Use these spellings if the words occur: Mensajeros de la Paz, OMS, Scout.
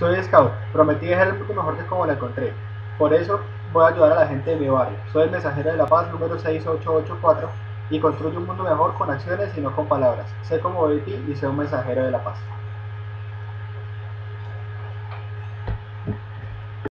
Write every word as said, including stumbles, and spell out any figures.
Soy Scout, prometí dejarlo porque mejor que como la encontré. Por eso voy a ayudar a la gente de mi barrio. Soy el mensajero de la paz número seis ocho ocho cuatro y construyo un mundo mejor con acciones y no con palabras. Sé como Betty y soy un mensajero de la paz.